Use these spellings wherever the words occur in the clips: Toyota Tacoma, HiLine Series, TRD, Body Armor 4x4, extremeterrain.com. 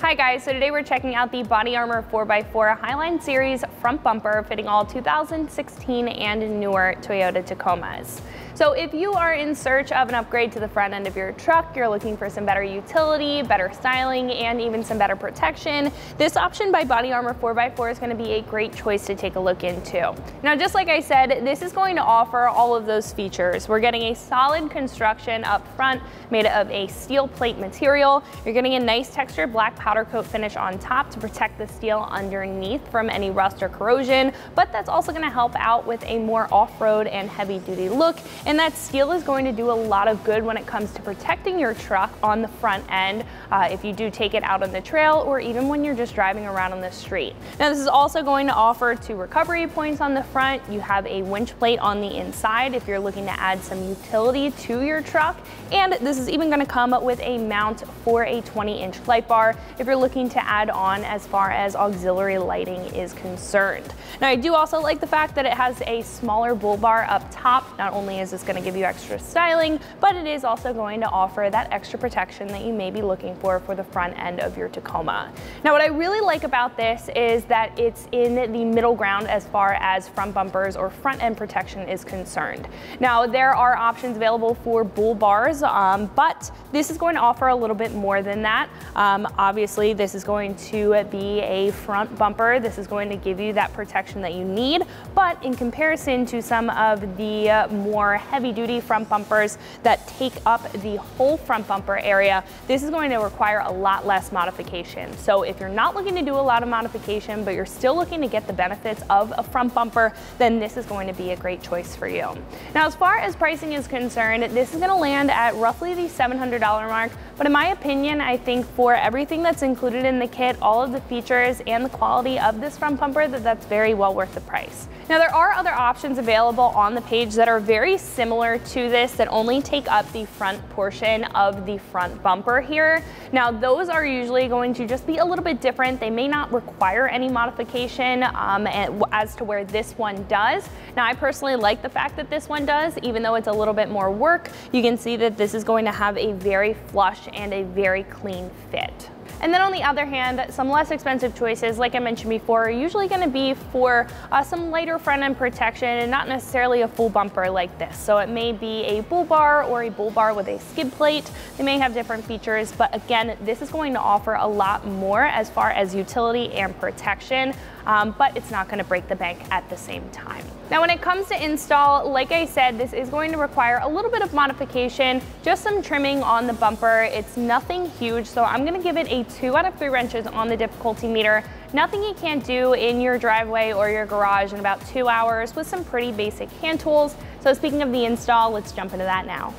Hi guys, so today we're checking out the Body Armor 4x4 HiLine Series front bumper fitting all 2016 and newer Toyota Tacomas. So if you are in search of an upgrade to the front end of your truck, you're looking for some better utility, better styling, and even some better protection, this option by Body Armor 4x4 is going to be a great choice to take a look into. Now, just like I said, this is going to offer all of those features. We're getting a solid construction up front made of a steel plate material. You're getting a nice textured black powder coat finish on top to protect the steel underneath from any rust or corrosion, but that's also going to help out with a more off-road and heavy-duty look. And that steel is going to do a lot of good when it comes to protecting your truck on the front end if you do take it out on the trail or even when you're just driving around on the street. Now, this is also going to offer 2 recovery points on the front. You have a winch plate on the inside if you're looking to add some utility to your truck, and this is even going to come with a mount for a 20-inch light bar if you're looking to add on as far as auxiliary lighting is concerned. Now, I do also like the fact that it has a smaller bull bar up top. Not only is this going to give you extra styling, but it is also going to offer that extra protection that you may be looking for the front end of your Tacoma. Now, what I really like about this is that it's in the middle ground as far as front bumpers or front end protection is concerned. Now, there are options available for bull bars, but this is going to offer a little bit more than that. Obviously, this is going to be a front bumper. This is going to give you that protection that you need, but in comparison to some of the more heavy-duty front bumpers that take up the whole front bumper area, this is going to require a lot less modification. So if you're not looking to do a lot of modification, but you're still looking to get the benefits of a front bumper, then this is going to be a great choice for you. Now, as far as pricing is concerned, this is going to land at roughly the $700 mark, but in my opinion, I think for everything that's included in the kit, all of the features and the quality of this front bumper, that's very well worth the price. Now, there are other options available on the page that are very similar to this that only take up the front portion of the front bumper here. Now, those are usually going to just be a little bit different. They may not require any modification as to where this one does. Now, I personally like the fact that this one does, even though it's a little bit more work. You can see that this is going to have a very flush and a very clean fit. And then on the other hand, some less expensive choices, like I mentioned before, are usually going to be for some lighter front end protection and not necessarily a full bumper like this. So it may be a bull bar or a bull bar with a skid plate. They may have different features, but again, this is going to offer a lot more as far as utility and protection, but it's not going to break the bank at the same time. Now, when it comes to install, like I said, this is going to require a little bit of modification, just some trimming on the bumper. It's nothing huge, so I'm going to give it a 2 out of 3 wrenches on the difficulty meter. Nothing you can't do in your driveway or your garage in about 2 hours with some pretty basic hand tools. So speaking of the install, let's jump into that now.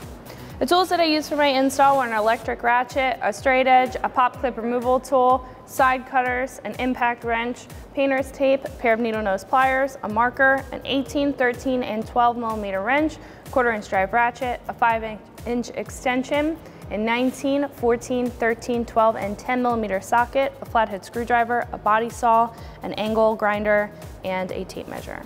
The tools that I used for my install were an electric ratchet, a straight edge, a pop clip removal tool, side cutters, an impact wrench, painter's tape, a pair of needle nose pliers, a marker, an 18, 13, and 12mm wrench, 1/4-inch drive ratchet, a 5-inch extension, a 19, 14, 13, 12, and 10mm socket, a flathead screwdriver, a body saw, an angle grinder, and a tape measure.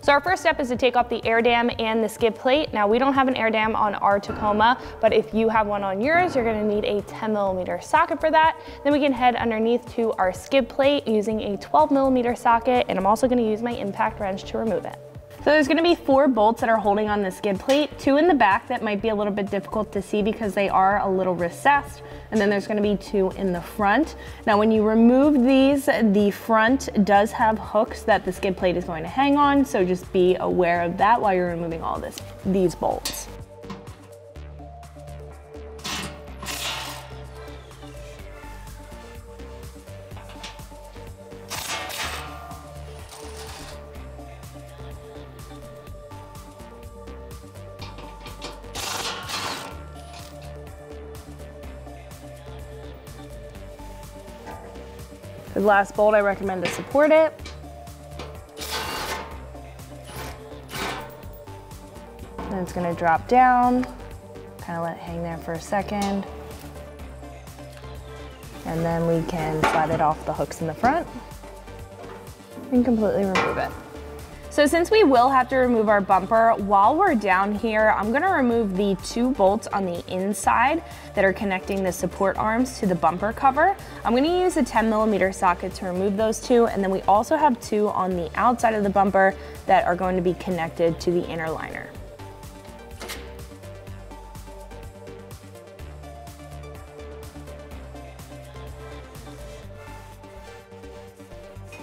So our first step is to take off the air dam and the skid plate. Now, we don't have an air dam on our Tacoma, but if you have one on yours, you're going to need a 10mm socket for that. Then we can head underneath to our skid plate using a 12mm socket, and I'm also going to use my impact wrench to remove it. So there's going to be 4 bolts that are holding on the skid plate, 2 in the back that might be a little bit difficult to see because they are a little recessed, and then there's going to be 2 in the front. Now, when you remove these, the front does have hooks that the skid plate is going to hang on, so just be aware of that while you're removing all these bolts. The last bolt, I recommend to support it. Then it's going to drop down, kind of let it hang there for a second. And then we can slide it off the hooks in the front and completely remove it. So since we will have to remove our bumper, while we're down here, I'm gonna remove the two bolts on the inside that are connecting the support arms to the bumper cover. I'm gonna use a 10mm socket to remove those two, and then we also have two on the outside of the bumper that are going to be connected to the inner liner.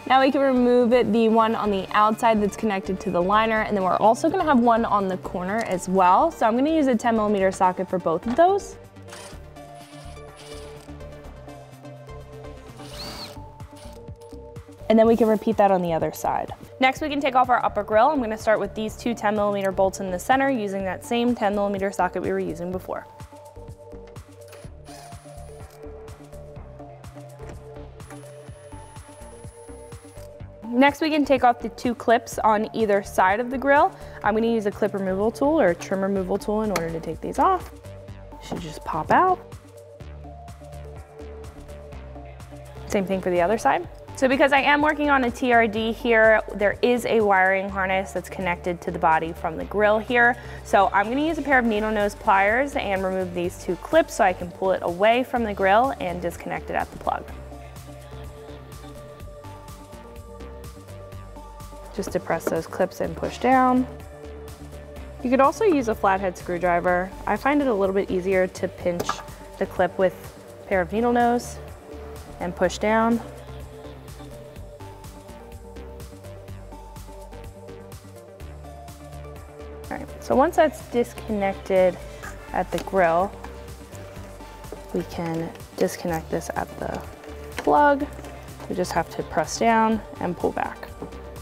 Now we can remove it, the one on the outside that's connected to the liner, and then we're also gonna have one on the corner as well. So I'm gonna use a 10mm socket for both of those. And then we can repeat that on the other side. Next, we can take off our upper grille. I'm gonna start with these two 10mm bolts in the center using that same 10mm socket we were using before. Next, we can take off the two clips on either side of the grill. I'm going to use a clip removal tool or a trim removal tool in order to take these off. Should just pop out. Same thing for the other side. So because I am working on a TRD here, there is a wiring harness that's connected to the body from the grill here. So I'm going to use a pair of needle nose pliers and remove these two clips so I can pull it away from the grill and disconnect it at the plug. Just depress those clips and push down. You could also use a flathead screwdriver. I find it a little bit easier to pinch the clip with a pair of needle nose and push down. All right, so once that's disconnected at the grill, we can disconnect this at the plug. We just have to press down and pull back.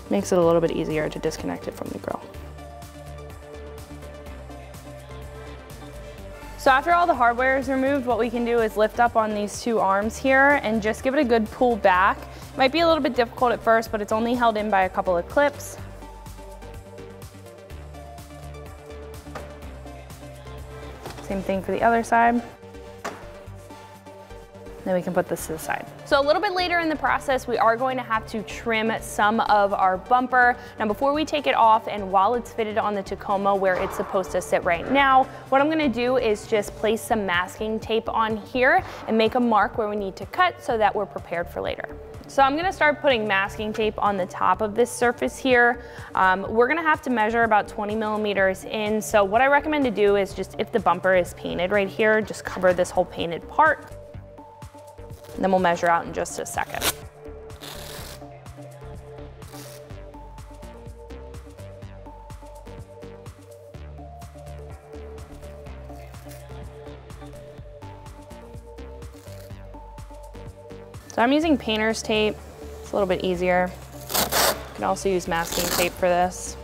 Makes it a little bit easier to disconnect it from the grill. So after all the hardware is removed, what we can do is lift up on these two arms here and just give it a good pull back. It might be a little bit difficult at first, but it's only held in by a couple of clips. Same thing for the other side. Then we can put this to the side. So a little bit later in the process, we are going to have to trim some of our bumper. Now before we take it off, and while it's fitted on the Tacoma where it's supposed to sit right now, what I'm gonna do is just place some masking tape on here and make a mark where we need to cut so that we're prepared for later. So I'm gonna start putting masking tape on the top of this surface here. We're gonna have to measure about 20mm in. So what I recommend to do is just, if the bumper is painted right here, just cover this whole painted part. And then we'll measure out in just a second. So I'm using painter's tape. It's a little bit easier. You can also use masking tape for this.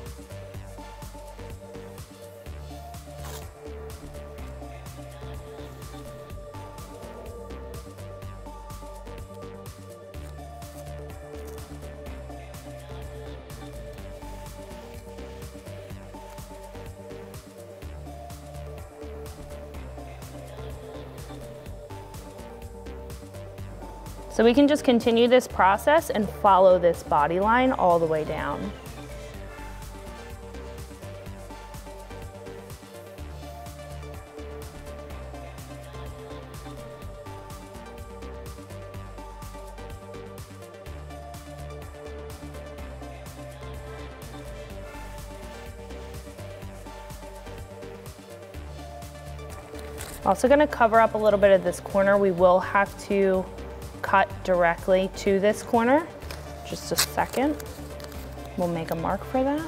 So we can just continue this process and follow this body line all the way down. Also gonna cover up a little bit of this corner. We will have to cut directly to this corner. Just a second. We'll make a mark for that.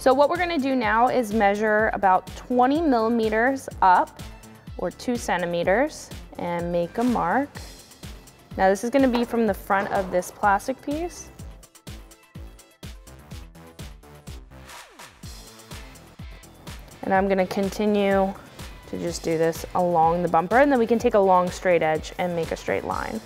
So what we're gonna do now is measure about 20 millimeters up, or 2 centimeters, and make a mark. Now this is gonna be from the front of this plastic piece. And I'm gonna continue to just do this along the bumper, and then we can take a long straight edge and make a straight line.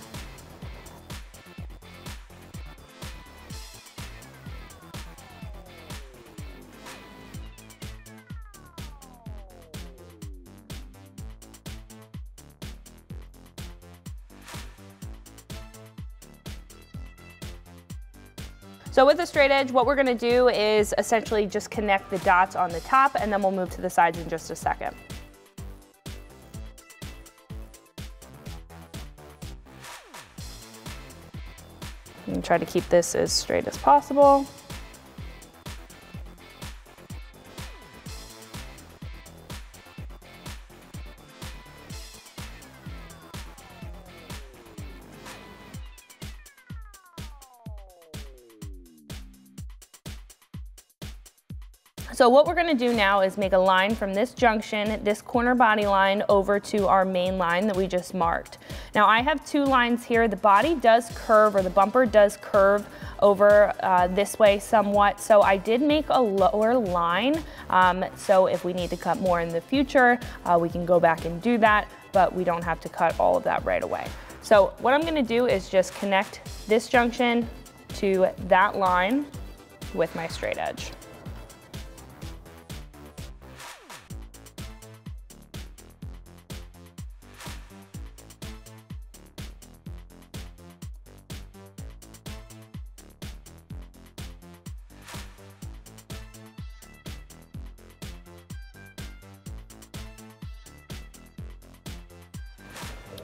So with the straight edge, what we're gonna do is essentially just connect the dots on the top, and then we'll move to the sides in just a second. And try to keep this as straight as possible. So what we're gonna do now is make a line from this junction, this corner body line, over to our main line that we just marked. Now I have two lines here. The body does curve, or the bumper does curve over this way somewhat. So I did make a lower line. So if we need to cut more in the future, we can go back and do that, but we don't have to cut all of that right away. So what I'm gonna do is just connect this junction to that line with my straight edge.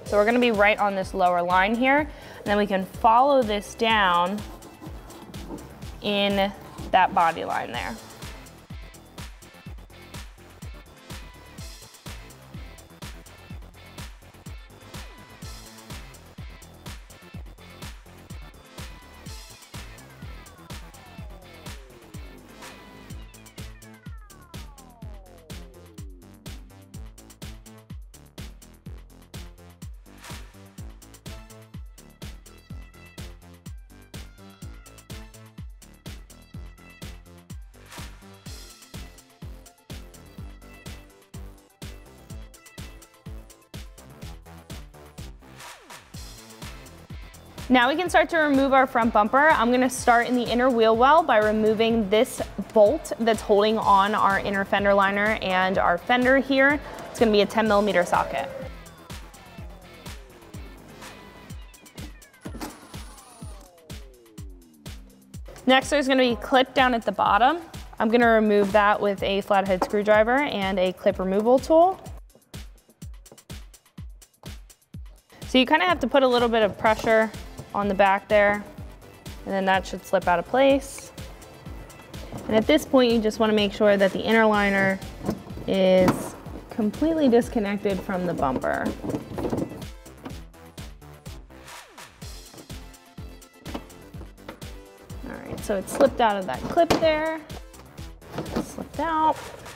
So we're gonna be right on this lower line here, and then we can follow this down in that body line there. Now we can start to remove our front bumper. I'm gonna start in the inner wheel well by removing this bolt that's holding on our inner fender liner and our fender here. It's gonna be a 10 millimeter socket. Next, there's gonna be a clip down at the bottom. I'm gonna remove that with a flathead screwdriver and a clip removal tool. So you kind of have to put a little bit of pressure on the back there, and then that should slip out of place. And at this point, you just want to make sure that the inner liner is completely disconnected from the bumper. All right, so it slipped out of that clip there, slipped out.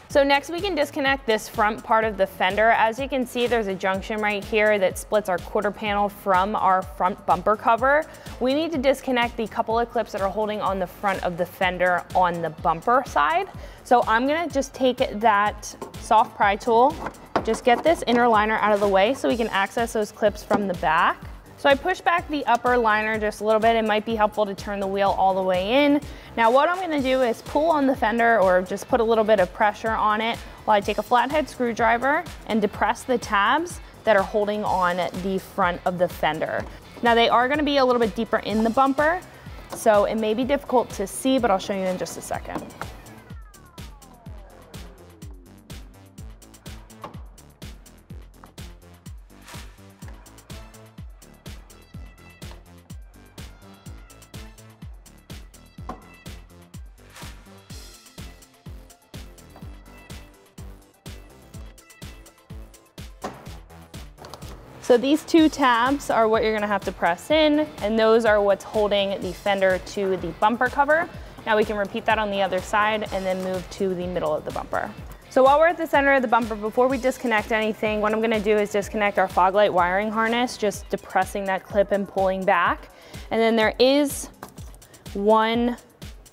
So next we can disconnect this front part of the fender. As you can see, there's a junction right here that splits our quarter panel from our front bumper cover. We need to disconnect the couple of clips that are holding on the front of the fender on the bumper side. So I'm gonna just take that soft pry tool, just get this inner liner out of the way so we can access those clips from the back. So I push back the upper liner just a little bit. It might be helpful to turn the wheel all the way in. Now what I'm gonna do is pull on the fender, or just put a little bit of pressure on it, while I take a flathead screwdriver and depress the tabs that are holding on the front of the fender. Now they are gonna be a little bit deeper in the bumper, so it may be difficult to see, but I'll show you in just a second. So these two tabs are what you're gonna have to press in, and those are what's holding the fender to the bumper cover. Now we can repeat that on the other side and then move to the middle of the bumper. So while we're at the center of the bumper, before we disconnect anything, what I'm gonna do is disconnect our fog light wiring harness, just depressing that clip and pulling back. And then there is one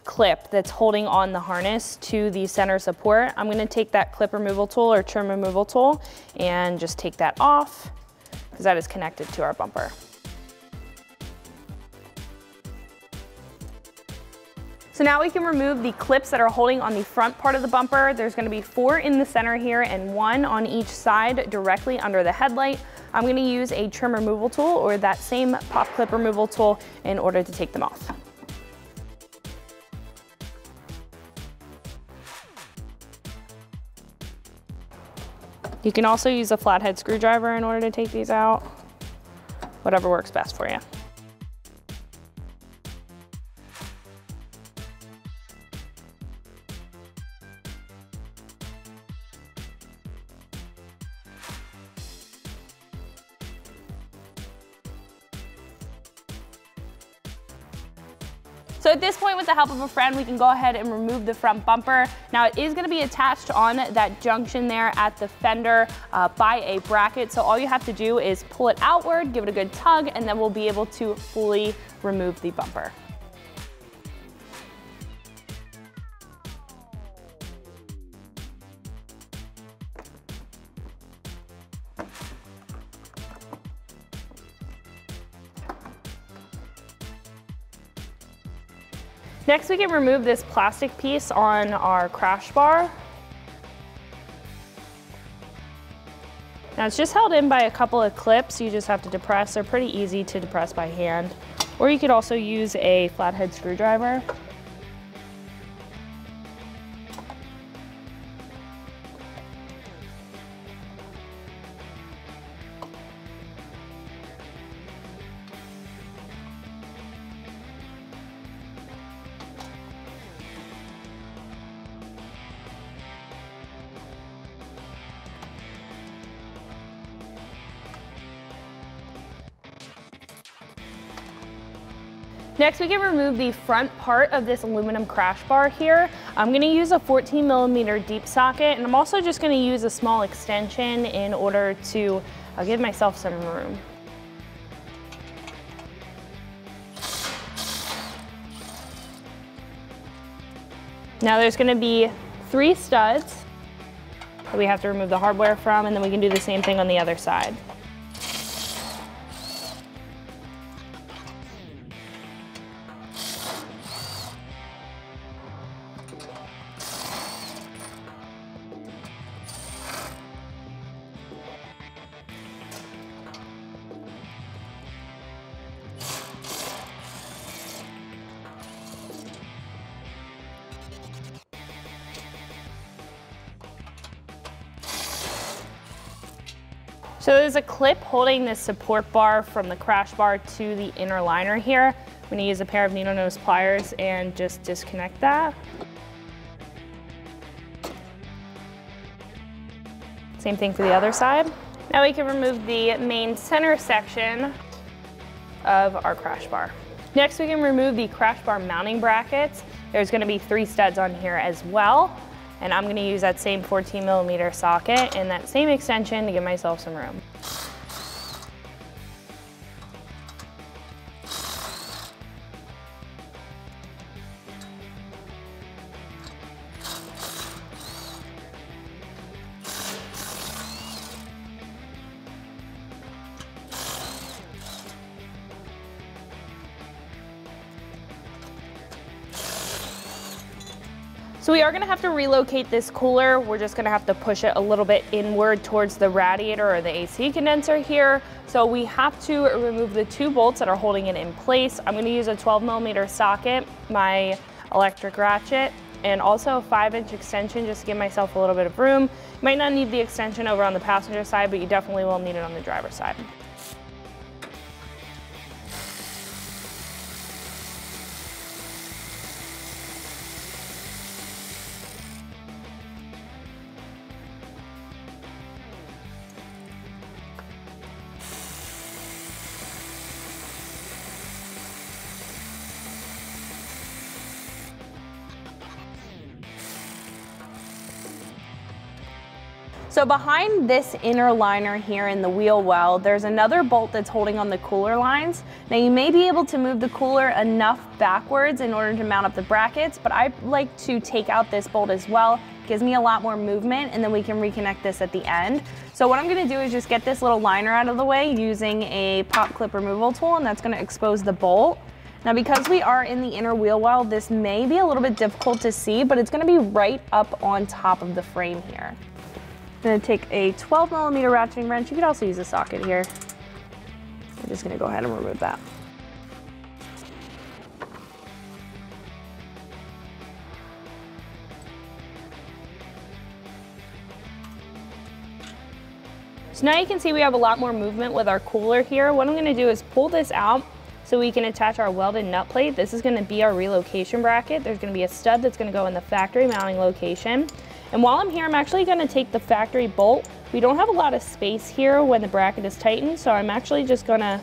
clip that's holding on the harness to the center support. I'm gonna take that clip removal tool or trim removal tool and just take that off because that is connected to our bumper. So now we can remove the clips that are holding on the front part of the bumper. There's gonna be four in the center here and one on each side directly under the headlight. I'm gonna use a trim removal tool or that same pop clip removal tool in order to take them off. You can also use a flathead screwdriver in order to take these out. Whatever works best for you. So at this point, with the help of a friend, we can go ahead and remove the front bumper. Now it is gonna be attached on that junction there at the fender by a bracket. So all you have to do is pull it outward, give it a good tug, and then we'll be able to fully remove the bumper. Next, we can remove this plastic piece on our crash bar. Now it's just held in by a couple of clips. You just have to depress. They're pretty easy to depress by hand. Or you could also use a flathead screwdriver. Next, we can remove the front part of this aluminum crash bar here. I'm gonna use a 14mm deep socket, and I'm also just gonna use a small extension in order to give myself some room. Now there's gonna be three studs that we have to remove the hardware from, and then we can do the same thing on the other side. So there's a clip holding this support bar from the crash bar to the inner liner here. I'm gonna use a pair of needle nose pliers and just disconnect that. Same thing for the other side. Now we can remove the main center section of our crash bar. Next, we can remove the crash bar mounting brackets. There's gonna be three studs on here as well. And I'm gonna use that same 14mm socket and that same extension to give myself some room. So we are gonna have to relocate this cooler. We're just gonna have to push it a little bit inward towards the radiator or the AC condenser here. So we have to remove the two bolts that are holding it in place. I'm gonna use a 12mm socket, my electric ratchet, and also a 5-inch extension just to give myself a little bit of room. You might not need the extension over on the passenger side, but you definitely will need it on the driver's side. So behind this inner liner here in the wheel well, there's another bolt that's holding on the cooler lines. Now you may be able to move the cooler enough backwards in order to mount up the brackets, but I like to take out this bolt as well. It gives me a lot more movement, and then we can reconnect this at the end. So what I'm gonna do is just get this little liner out of the way using a pop clip removal tool, and that's gonna expose the bolt. Now, because we are in the inner wheel well, this may be a little bit difficult to see, but it's gonna be right up on top of the frame here. I'm gonna take a 12mm ratcheting wrench. You could also use a socket here. I'm just gonna go ahead and remove that. So now you can see we have a lot more movement with our cooler here. What I'm gonna do is pull this out so we can attach our welded nut plate. This is gonna be our relocation bracket. There's gonna be a stud that's gonna go in the factory mounting location. And while I'm here, I'm actually gonna take the factory bolt. We don't have a lot of space here when the bracket is tightened, so I'm actually just gonna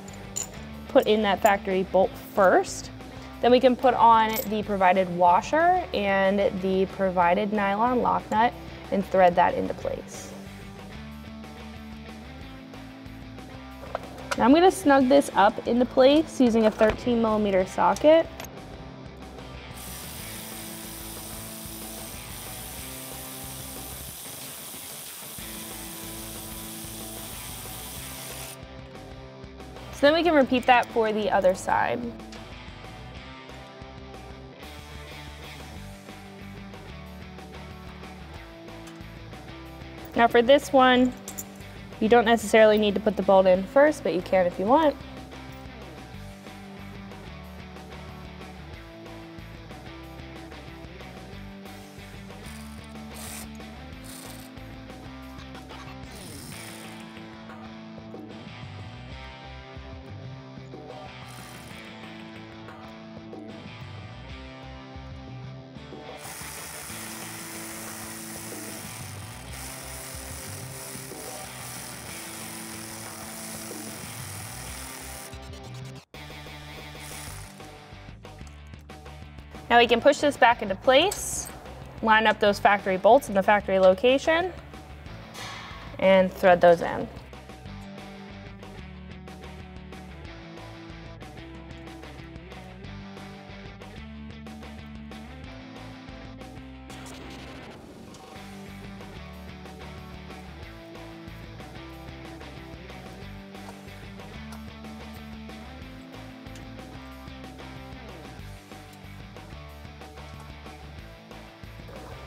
put in that factory bolt first. Then we can put on the provided washer and the provided nylon lock nut and thread that into place. Now I'm gonna snug this up into place using a 13mm socket. So then we can repeat that for the other side. Now for this one, you don't necessarily need to put the bolt in first, but you can if you want. Now we can push this back into place, line up those factory bolts in the factory location, and thread those in.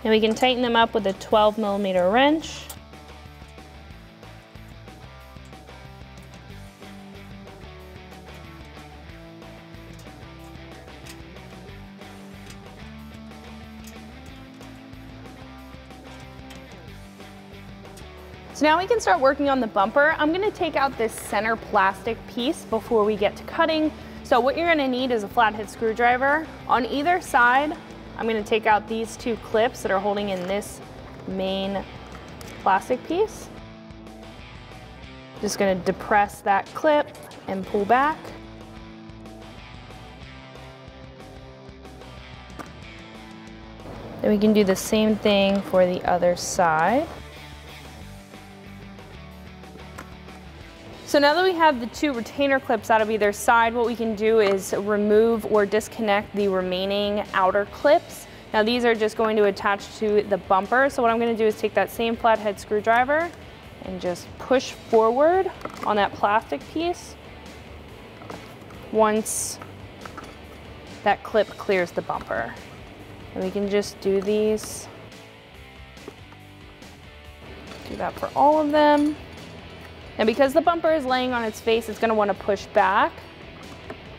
And we can tighten them up with a 12mm wrench. So now we can start working on the bumper. I'm gonna take out this center plastic piece before we get to cutting. So what you're gonna need is a flathead screwdriver. On either side, I'm gonna take out these two clips that are holding in this main plastic piece. Just gonna depress that clip and pull back. Then we can do the same thing for the other side. So now that we have the two retainer clips out of either side, what we can do is remove or disconnect the remaining outer clips. Now these are just going to attach to the bumper. So what I'm gonna do is take that same flathead screwdriver and just push forward on that plastic piece once that clip clears the bumper. And we can just do these. Do that for all of them. And because the bumper is laying on its face, it's gonna wanna push back.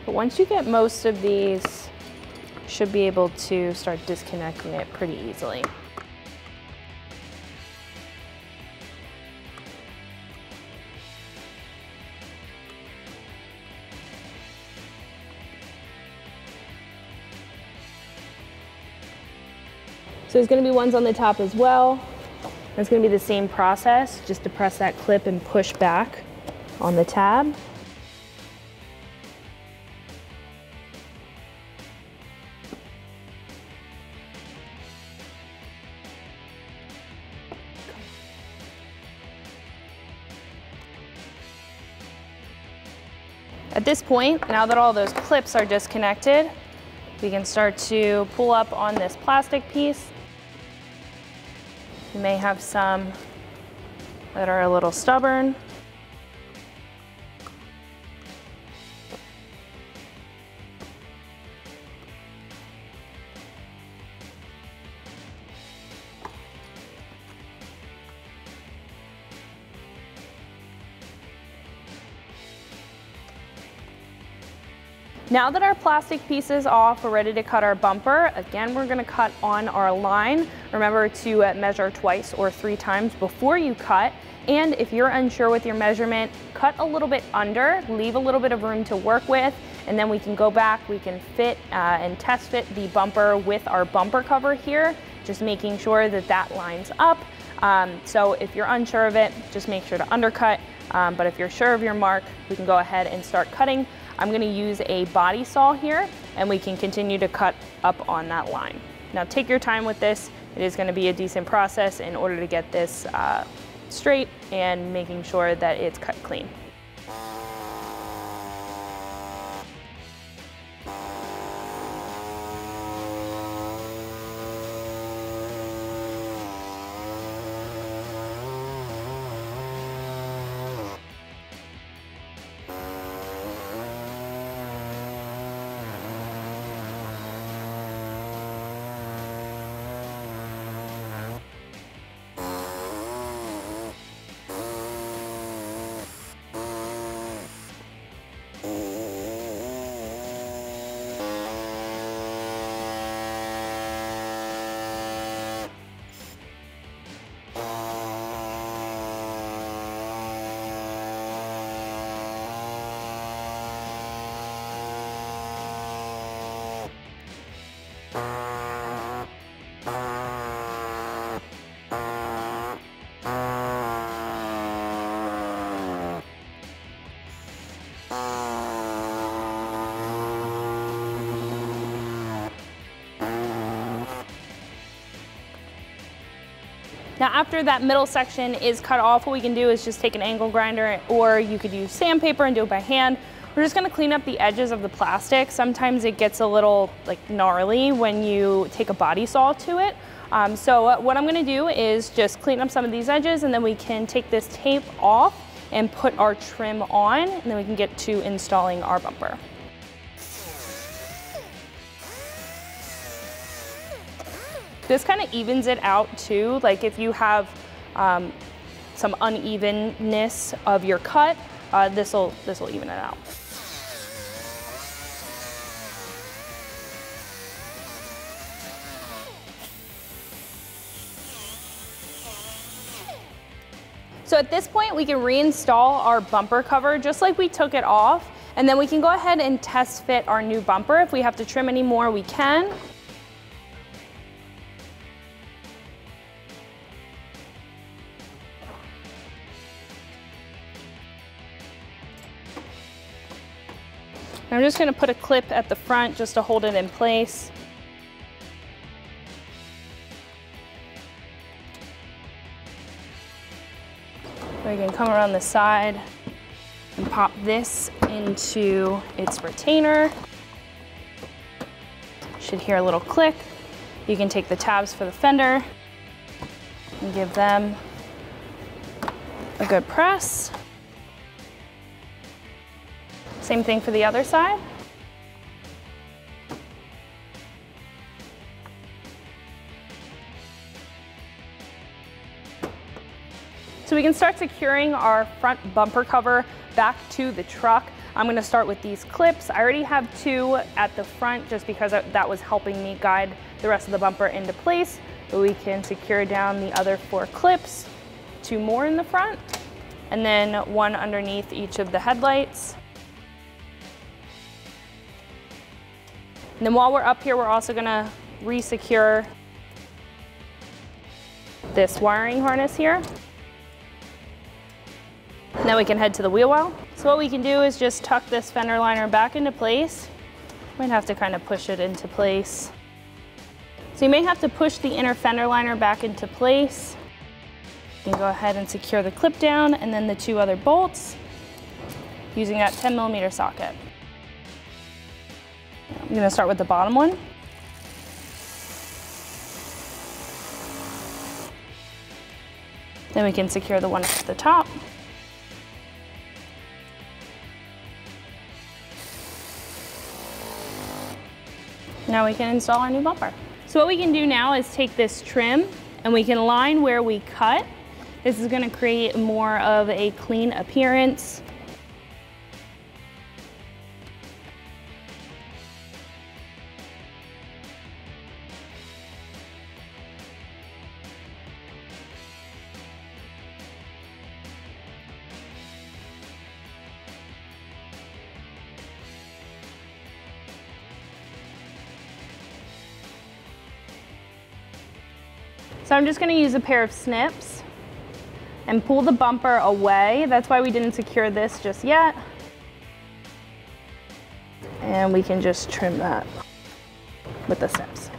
But once you get most of these, you should be able to start disconnecting it pretty easily. So there's gonna be ones on the top as well. It's going to be the same process, just depress that clip and push back on the tab. At this point, now that all those clips are disconnected, we can start to pull up on this plastic piece. You may have some that are a little stubborn. Now that our plastic pieces off, we're ready to cut our bumper. Again, we're gonna cut on our line. Remember to measure twice or three times before you cut. And if you're unsure with your measurement, cut a little bit under, leave a little bit of room to work with, and then we can go back, we can fit and test fit the bumper with our bumper cover here, just making sure that that lines up. So if you're unsure of it, just make sure to undercut. But if you're sure of your mark, we can go ahead and start cutting. I'm going to use a body saw here, and we can continue to cut up on that line. Now take your time with this. It is going to be a decent process in order to get this straight and making sure that it's cut clean. Now after that middle section is cut off, what we can do is just take an angle grinder, or you could use sandpaper and do it by hand. We're just gonna clean up the edges of the plastic. Sometimes it gets a little like gnarly when you take a body saw to it. So what I'm gonna do is just clean up some of these edges, and then we can take this tape off and put our trim on, and then we can get to installing our bumper. This kind of evens it out too. Like if you have some unevenness of your cut, this will even it out. So at this point, we can reinstall our bumper cover just like we took it off, and then we can go ahead and test fit our new bumper. If we have to trim any more, we can. I'm just gonna put a clip at the front just to hold it in place. We can come around the side and pop this into its retainer. Should hear a little click. You can take the tabs for the fender and give them a good press. Same thing for the other side. So we can start securing our front bumper cover back to the truck. I'm gonna start with these clips. I already have two at the front just because that was helping me guide the rest of the bumper into place. But we can secure down the other four clips, two more in the front, and then one underneath each of the headlights. And then while we're up here, we're also gonna re-secure this wiring harness here. And then we can head to the wheel well. So what we can do is just tuck this fender liner back into place. Might have to kind of push it into place. So you may have to push the inner fender liner back into place. You can go ahead and secure the clip down and then the two other bolts. using that 10mm socket. I'm going to start with the bottom one. Then we can secure the one at the top. Now we can install our new bumper. So what we can do now is take this trim and we can line where we cut. This is going to create more of a clean appearance. So I'm just going to use a pair of snips and pull the bumper away. That's why we didn't secure this just yet. And we can just trim that with the snips.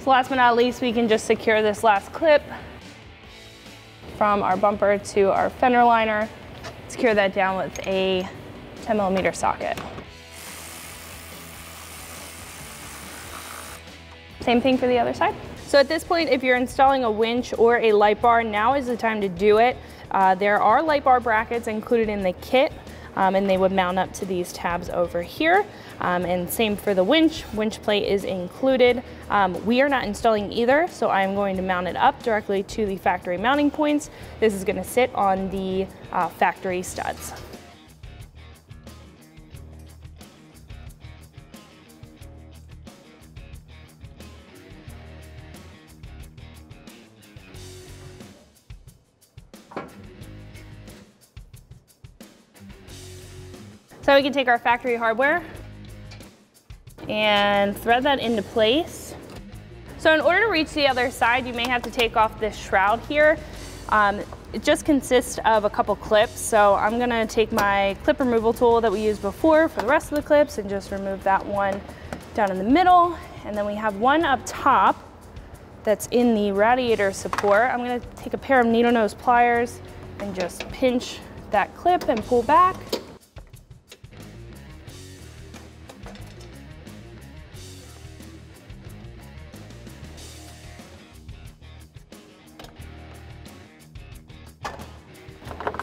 So last but not least, we can just secure this last clip from our bumper to our fender liner. Secure that down with a 10mm socket. Same thing for the other side. So at this point, if you're installing a winch or a light bar, now is the time to do it. There are light bar brackets included in the kit, and they would mount up to these tabs over here. And same for the winch. Winch plate is included. We are not installing either, so I'm going to mount it up directly to the factory mounting points. This is going to sit on the factory studs. So we can take our factory hardware and thread that into place. So in order to reach the other side, you may have to take off this shroud here. It just consists of a couple clips. So I'm gonna take my clip removal tool that we used before for the rest of the clips and just remove that one down in the middle. And then we have one up top that's in the radiator support. I'm gonna take a pair of needle nose pliers and just pinch that clip and pull back.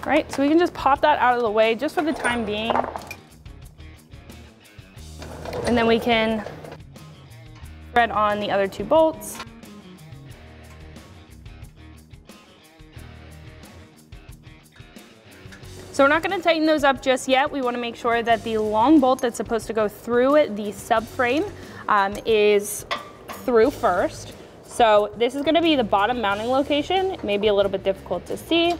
Right, so we can just pop that out of the way just for the time being. And then we can thread on the other two bolts. So we're not going to tighten those up just yet. We want to make sure that the long bolt that's supposed to go through the subframe is through first. So this is going to be the bottom mounting location. It may be a little bit difficult to see,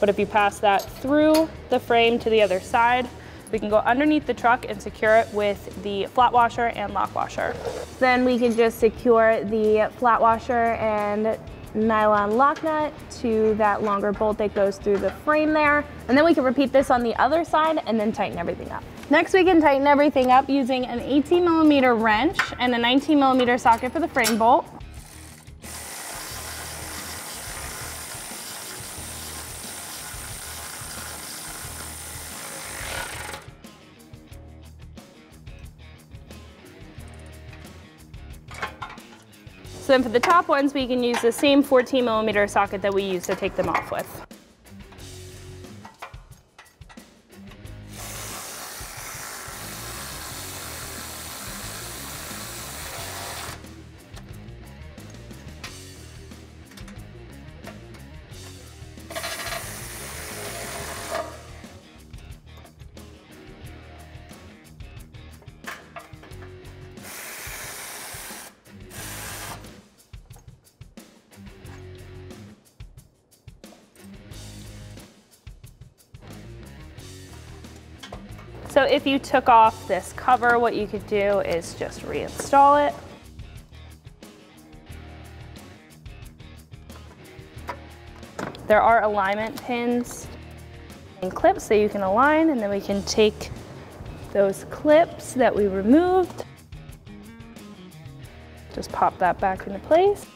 but if you pass that through the frame to the other side, we can go underneath the truck and secure it with the flat washer and lock washer. Then we can just secure the flat washer and nylon lock nut to that longer bolt that goes through the frame there. And then we can repeat this on the other side and then tighten everything up. Next, we can tighten everything up using an 18mm wrench and a 19mm socket for the frame bolt. So then for the top ones, we can use the same 14mm socket that we used to take them off with. So if you took off this cover, what you could do is just reinstall it. There are alignment pins and clips that you can align, and then we can take those clips that we removed. Just pop that back into place.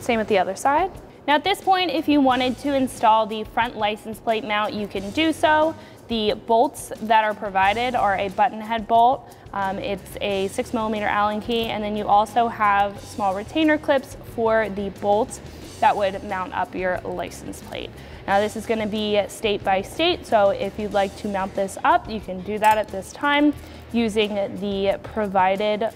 Same with the other side. Now at this point, if you wanted to install the front license plate mount, you can do so. The bolts that are provided are a button head bolt, it's a 6mm Allen key, and then you also have small retainer clips for the bolts that would mount up your license plate. Now this is going to be state by state, so if you'd like to mount this up, you can do that at this time using the provided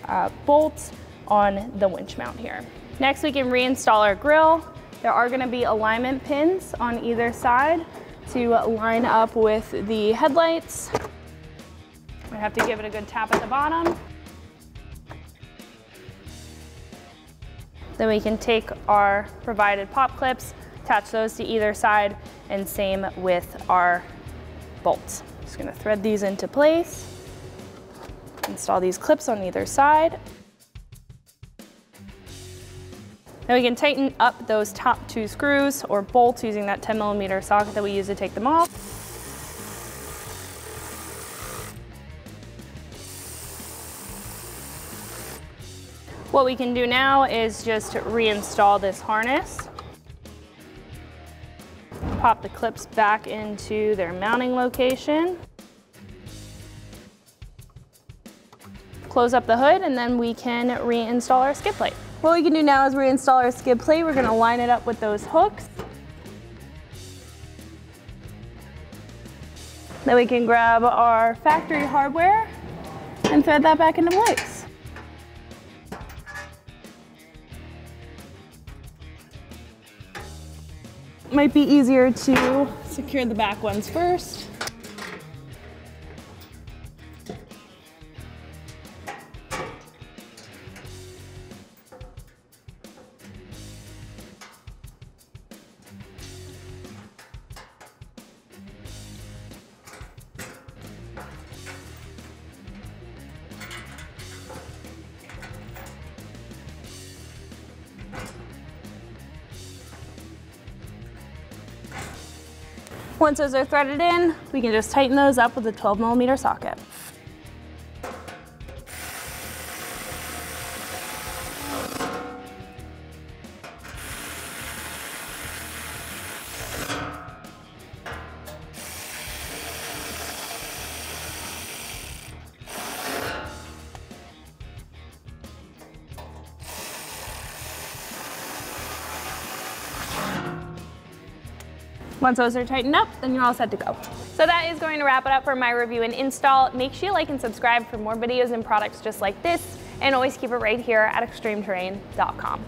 bolts on the winch mount here. Next, we can reinstall our grill. There are going to be alignment pins on either side to line up with the headlights. I have to give it a good tap at the bottom. Then we can take our provided pop clips, attach those to either side, and same with our bolts. Just gonna thread these into place, install these clips on either side. Now we can tighten up those top two screws or bolts using that 10mm socket that we use to take them off. What we can do now is just reinstall this harness. Pop the clips back into their mounting location. Close up the hood, and then we can reinstall our skid plate. What we can do now is reinstall our skid plate. We're going to line it up with those hooks. Then we can grab our factory hardware and thread that back into place. It might be easier to secure the back ones first. Once those are threaded in, we can just tighten those up with a 12mm socket. Once those are tightened up, then you're all set to go. So that is going to wrap it up for my review and install. Make sure you like and subscribe for more videos and products just like this, and always keep it right here at extremeterrain.com.